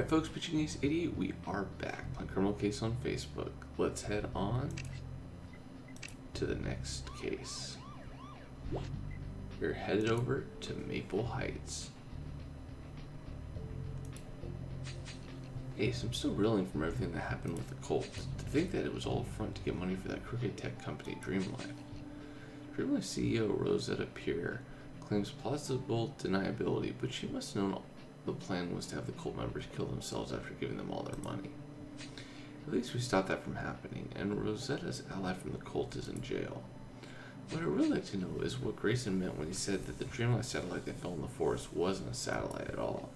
Alright folks, Pitching Ace88, we are back on Criminal Case on Facebook. Let's head on to the next case. We're headed over to Maple Heights. Ace, I'm still reeling from everything that happened with the cult. To think that it was all a front to get money for that crooked tech company, Dreamline. Dreamline CEO Rosetta Peer claims plausible deniability, but she must have known the plan was to have the cult members kill themselves after giving them all their money. At least we stopped that from happening, and Rosetta's ally from the cult is in jail. What I'd really like to know is what Grayson meant when he said that the Dreamlight satellite that fell in the forest wasn't a satellite at all.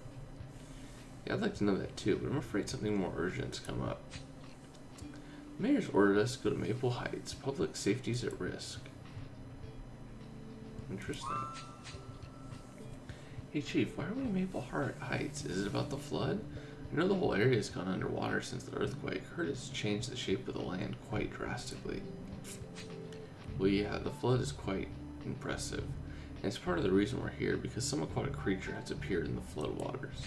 Yeah, I'd like to know that too, but I'm afraid something more urgent's come up. The mayor's ordered us to go to Maple Heights. Public safety's at risk. Interesting. Hey Chief, why are we in Maple Heights? Is it about the flood? I know the whole area's gone underwater since the earthquake. Heard it's changed the shape of the land quite drastically. Well yeah, the flood is quite impressive. And it's part of the reason we're here, because some aquatic creature has appeared in the flood waters.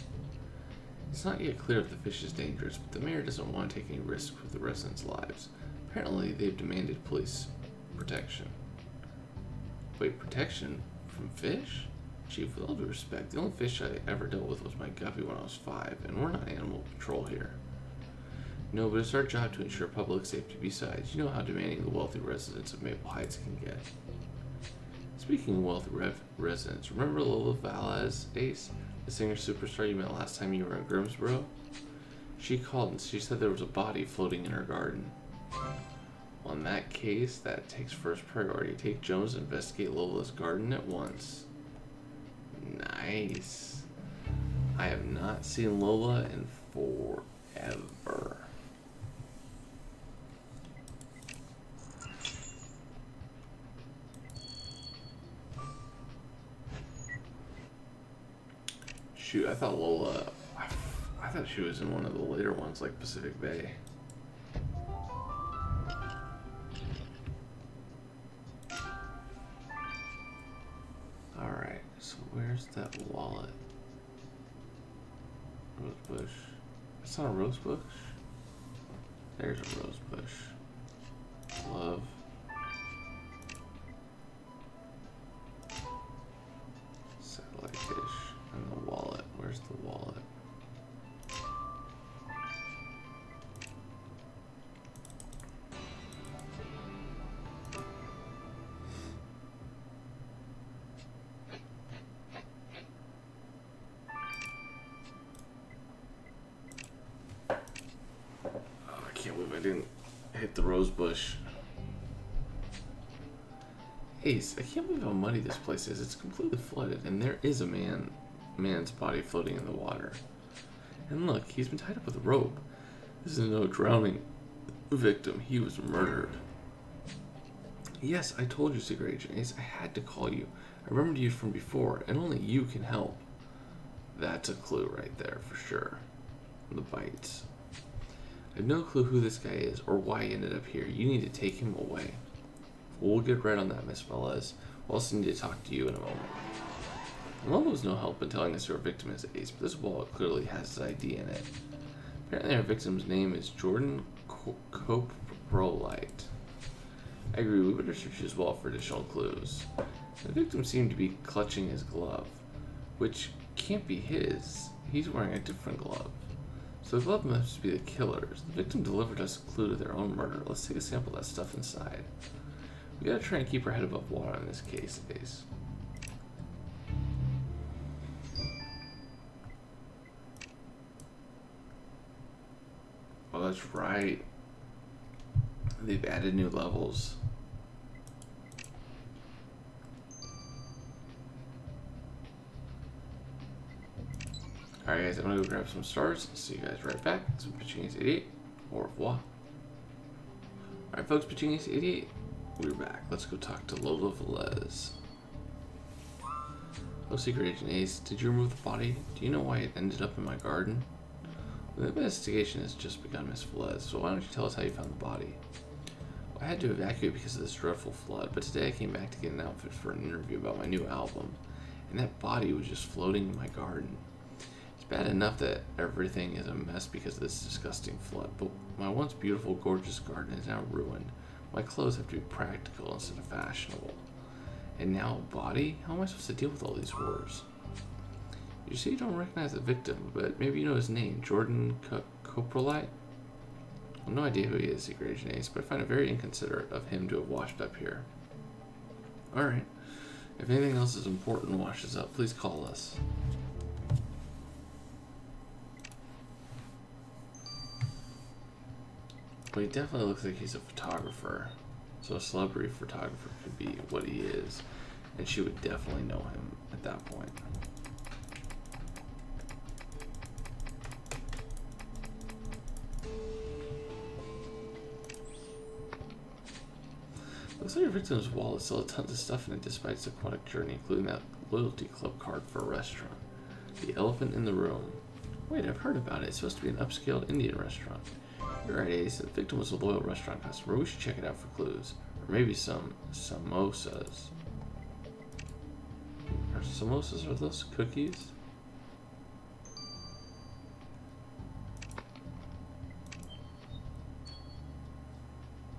It's not yet clear if the fish is dangerous, but the mayor doesn't want to take any risks with the residents' lives. Apparently, they've demanded police protection. Wait, protection from fish? Chief, with all due respect, the only fish I ever dealt with was my guppy when I was 5, and we're not animal control here. No, but it's our job to ensure public safety. Besides, you know how demanding the wealthy residents of Maple Heights can get. Speaking of wealthy residents, remember Lola Vallas, Ace, the singer superstar you met last time you were in Grimsborough? She called and she said there was a body floating in her garden. Well, in that case, that takes first priority. Take Jones and investigate Lola's garden at once. Nice. I have not seen Lola in forever. Shoot, I thought Lola, I thought she was in one of the later ones like Pacific Bay. Alright, so where's that wallet? Rose bush. It's not a rose bush. There's a rose bush. Love. Satellite fish. And the wallet. Where's the wallet? Bush. Ace, I can't believe how muddy this place is. It's completely flooded, and there is a man's body floating in the water. And look, he's been tied up with a rope. This is no drowning victim. He was murdered. Yes, I told you, Secret Agent Ace. I had to call you. I remembered you from before, and only you can help. That's a clue right there, for sure. The bites. I have no clue who this guy is or why he ended up here. You need to take him away. We'll get right on that, Miss Velez. We'll also need to talk to you in a moment. Lola was no help in telling us who our victim is, Ace, but this wallet clearly has his ID in it. Apparently our victim's name is Jordan Coprolite. I agree, we better search his wallet for additional clues. The victim seemed to be clutching his glove, which can't be his. He's wearing a different glove. So the glove must be the killer's. The victim delivered us a clue to their own murder. Let's take a sample of that stuff inside. We gotta try and keep our head above water in this case, Ace. Oh, that's right. They've added new levels. Alright guys, I'm gonna go grab some stars. See you guys right back. It's Pitching Ace88. Au revoir. Alright folks, Pitching Ace88. We're back. Let's go talk to Lola Velez. Hello Secret Agent Ace, did you remove the body? Do you know why it ended up in my garden? The investigation has just begun, Miss Velez, so why don't you tell us how you found the body? Well, I had to evacuate because of this dreadful flood, but today I came back to get an outfit for an interview about my new album, and that body was just floating in my garden. Bad enough that everything is a mess because of this disgusting flood, but my once beautiful, gorgeous garden is now ruined. My clothes have to be practical instead of fashionable. And now a body? How am I supposed to deal with all these horrors? You say you don't recognize the victim, but maybe you know his name, Jordan Coprolite? I have no idea who he is, Secret Agent Ace, but I find it very inconsiderate of him to have washed up here. Alright. If anything else is important and washes up, please call us. But he definitely looks like he's a photographer. So a celebrity photographer could be what he is. And she would definitely know him at that point. Looks like your victim's wallet still has tons of stuff in it despite its aquatic journey, including that loyalty club card for a restaurant. The Elephant in the Room. Wait, I've heard about it. It's supposed to be an upscale Indian restaurant. You're right, Ace. The victim was a loyal restaurant customer. We should check it out for clues. Or maybe some samosas. Are samosas, are those cookies?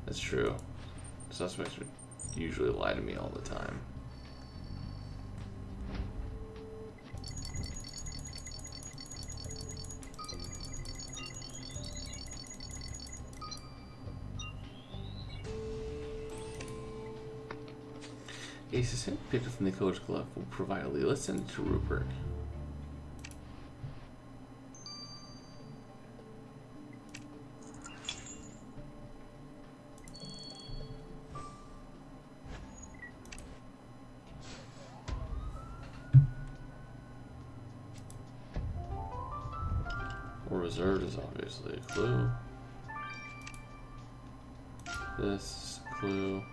That's true. Suspects would usually lie to me all the time. Ace, the sample picked up from the Coach Glove will provide a lead. Let's send it to Rupert. Reserved is obviously a clue. This clue. Oh.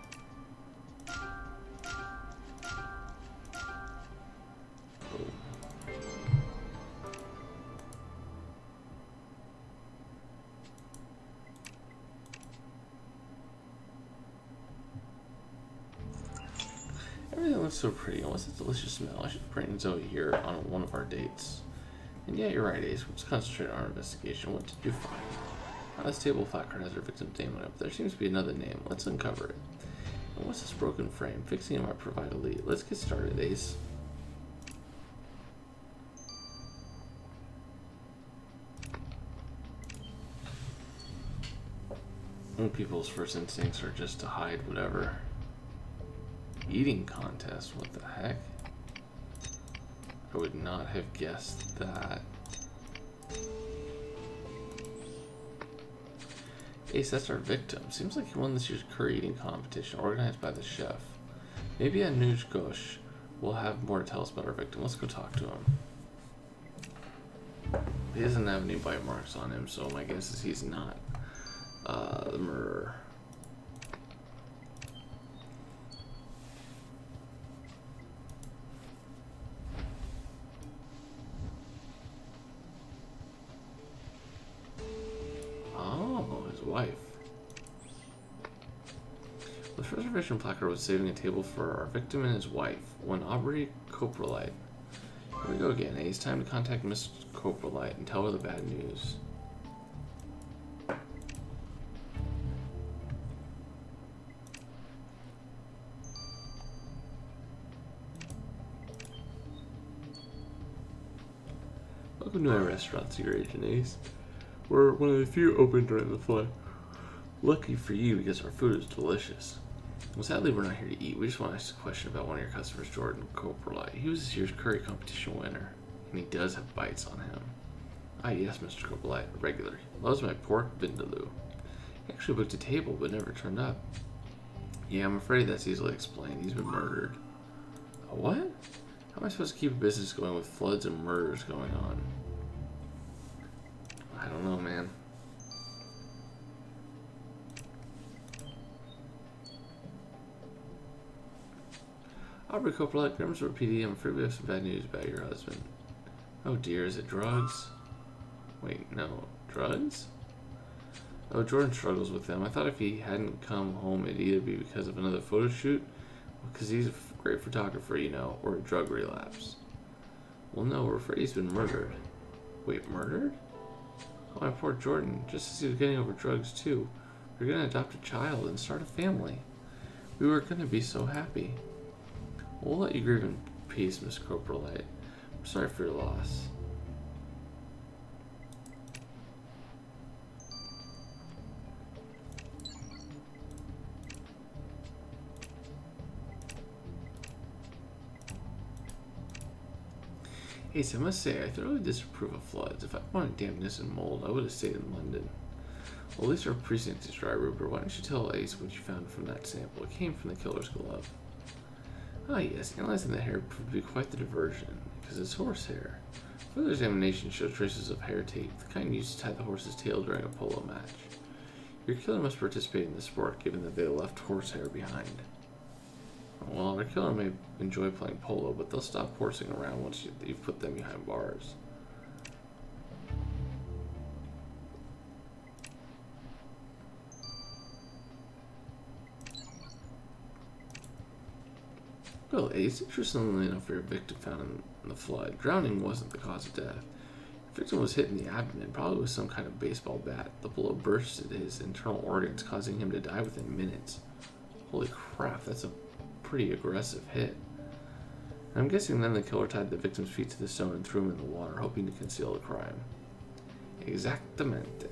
Everything looks so pretty. And what's that delicious smell? I should bring Zoe here on one of our dates. And yeah, you're right, Ace. Let's concentrate on our investigation. What did you find? This table flat card has her victim's name on it, but there seems to be another name. Let's uncover it. And what's this broken frame? Fixing it might provide a lead. Let's get started, Ace. When people's first instincts are just to hide whatever. Eating contest? What the heck? I would not have guessed that. Ace, that's our victim. Seems like he won this year's curry eating competition organized by the chef. Maybe Anuj Ghosh will have more to tell us about our victim. Let's go talk to him. He doesn't have any bite marks on him, so my guess is he's not the murderer. Placard was saving a table for our victim and his wife, one Aubrey Coprolite. Here we go again. It's time to contact Miss Coprolite and tell her the bad news. Welcome to my restaurant, Secret Agent Ace. We're one of the few open during the flood. Lucky for you, because our food is delicious. Well, sadly, we're not here to eat. We just want to ask a question about one of your customers, Jordan Coprolite. He was this year's curry competition winner, and he does have bites on him. Ah, yes, Mr. Coprolite, a regular. Loves my pork vindaloo. He actually booked a table, but never turned up. Yeah, I'm afraid that's easily explained. He's been murdered. A what? How am I supposed to keep a business going with floods and murders going on? I don't know, man. Aubrey Coprolite, Grimsborough PD, I'm afraid we have some bad news about your husband. Oh dear, is it drugs? Wait, no. Drugs? Oh, Jordan struggles with them. I thought if he hadn't come home, it'd either be because of another photo shoot, because he's a great photographer, you know, or a drug relapse. Well, no, we're afraid he's been murdered. Wait, murdered? Oh, my poor Jordan. Just as he was getting over drugs, too. We were going to adopt a child and start a family. We were going to be so happy. We'll let you grieve in peace, Miss Coprolite. I'm sorry for your loss. Ace, I must say, I thoroughly disapprove of floods. If I wanted dampness and mold, I would have stayed in London. Well, at least our precinct is dry, Rupert. Why don't you tell Ace what you found from that sample? It came from the killer's glove. Ah, yes, analyzing the hair proved to be quite the diversion, because it's horse hair. Further examination showed traces of hair tape, the kind used to tie the horse's tail during a polo match. Your killer must participate in the sport, given that they left horse hair behind. Well, our killer may enjoy playing polo, but they'll stop horsing around once you've put them behind bars. Well, Ace, interestingly enough, your victim found in the flood. Drowning wasn't the cause of death. Your victim was hit in the abdomen, probably with some kind of baseball bat. The blow bursted his internal organs, causing him to die within minutes. Holy crap, that's a pretty aggressive hit. I'm guessing then the killer tied the victim's feet to the stone and threw him in the water, hoping to conceal the crime. Exactamente.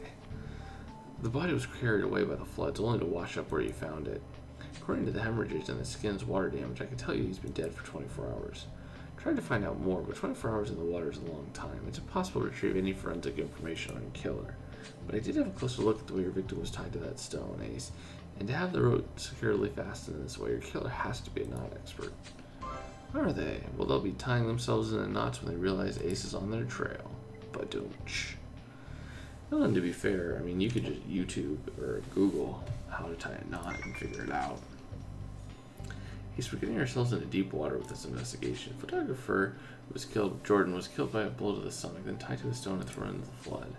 The body was carried away by the floods, only to wash up where you found it. According to the hemorrhages and the skin's water damage, I can tell you he's been dead for 24 hours. I tried to find out more, but 24 hours in the water is a long time. It's impossible to retrieve any forensic information on a killer. But I did have a closer look at the way your victim was tied to that stone, Ace. And to have the rope securely fastened in this way, your killer has to be a knot expert. Who are they? Well, they'll be tying themselves in knots when they realize Ace is on their trail. But don't. Well, and to be fair, I mean, you could just YouTube or Google how to tie a knot and figure it out. Ace, we're getting ourselves into deep water with this investigation. Photographer who was killed, Jordan, was killed by a blow to the stomach, then tied to a stone and thrown into the flood.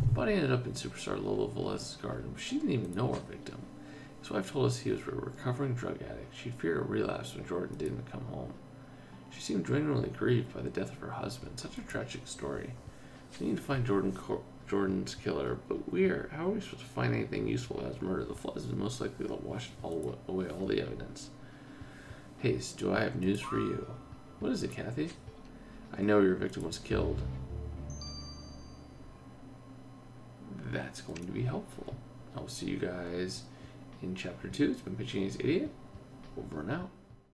The body ended up in superstar Lola Velez's garden, but she didn't even know our victim. His wife told us he was a recovering drug addict. She feared a relapse when Jordan didn't come home. She seemed genuinely grieved by the death of her husband. Such a tragic story. We need to find Jordan's killer, but how are we supposed to find anything useful about his murder? The floods is most likely to wash away all the evidence. Hayes, do I have news for you? What is it, Kathy? I know your victim was killed. That's going to be helpful. I'll see you guys in Chapter 2, it's been Pitching Ace88, over and out.